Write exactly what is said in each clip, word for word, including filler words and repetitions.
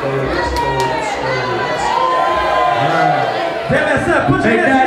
go, let's go, let's go, let's go. Wow. D A M S F, put your hands together.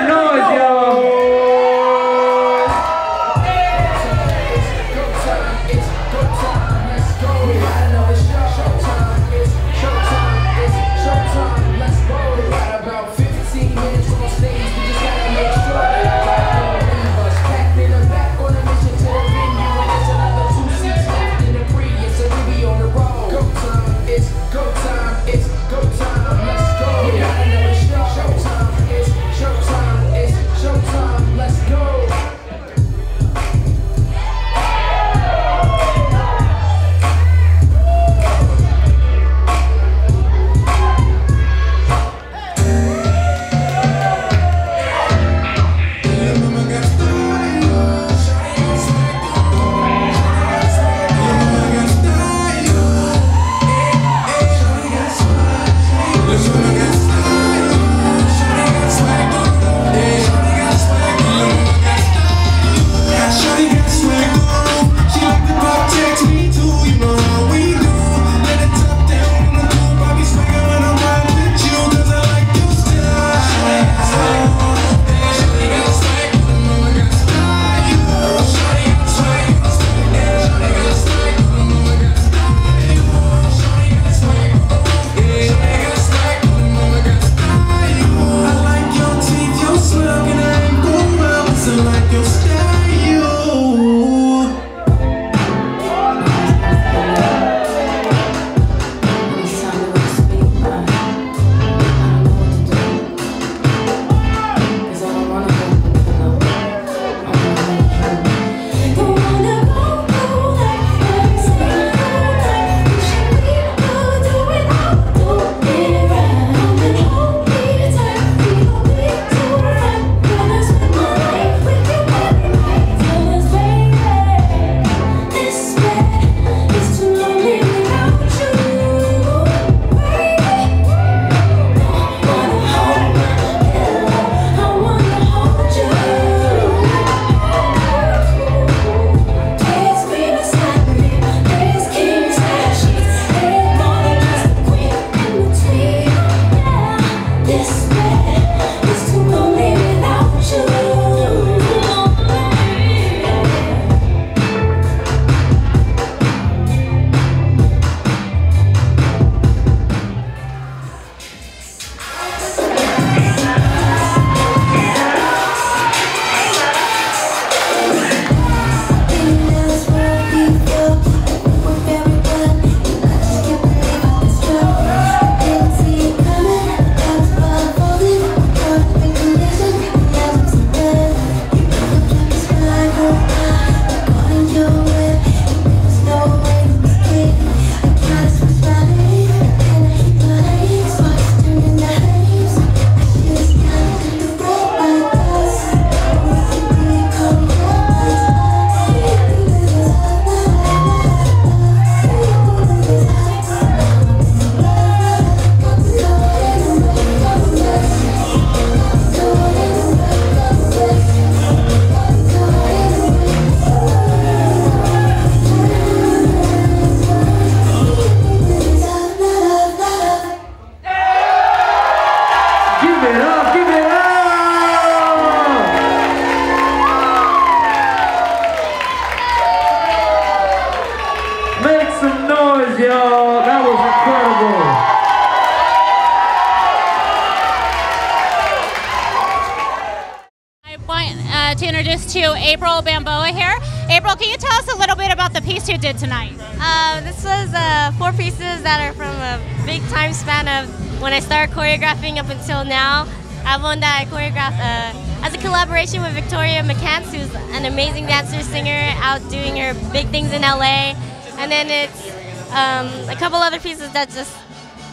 To introduce to April Bambao here. April, can you tell us a little bit about the piece you did tonight? Uh, this was uh, four pieces that are from a big time span of when I started choreographing up until now. I have one that I choreographed uh, as a collaboration with Victoria McCants, who's an amazing dancer singer out doing her big things in L A. And then it's um, a couple other pieces that just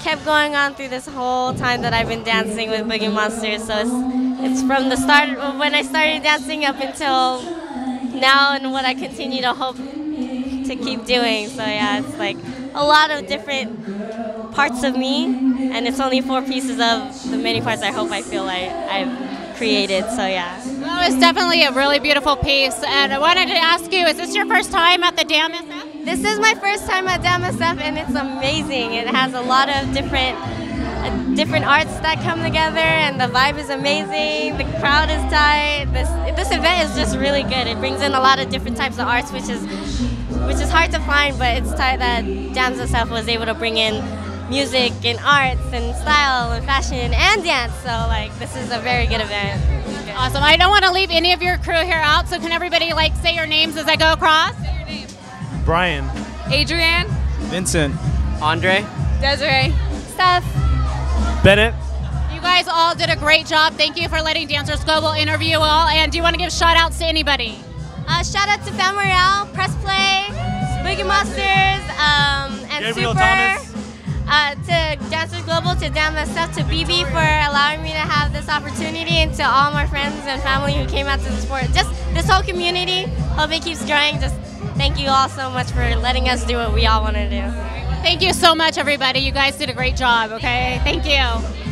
kept going on through this whole time that I've been dancing with Boogie Monstarz. So it's It's from the start of when I started dancing up until now and what I continue to hope to keep doing. So yeah, it's like a lot of different parts of me, and it's only four pieces of the many parts I hope I feel like I've created. So yeah. Well, it's definitely a really beautiful piece, and I wanted to ask you, is this your first time at the D A M S F? This is my first time at D A M S F and it's amazing. It has a lot of different uh, different arts that come together and the vibe is amazing, the crowd is tight. This this event is just really good. It brings in a lot of different types of arts, which is which is hard to find, but it's tight that D A M S F was able to bring in music and arts and style and fashion and dance. So like this is a very good event. Good. Awesome. I don't want to leave any of your crew here out, so can everybody like say your names as I go across? Say your names. Brian. Adrian. Vincent. Andre. Desiree. Steph. Bennett. You guys all did a great job. Thank you for letting Dancers Global interview all. And do you want to give shout outs to anybody? Uh, shout out to Fam Royale, Press Play, Boogie Monstarz, um, and Gabriel Super. Uh, to Dancers Global, to D A M S F, to B B for allowing me to have this opportunity, and to all my friends and family who came out to the sport. Just this whole community, hope it keeps growing. Just thank you all so much for letting us do what we all want to do. Thank you so much, everybody. You guys did a great job, okay? Thank you.